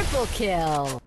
Triple kill.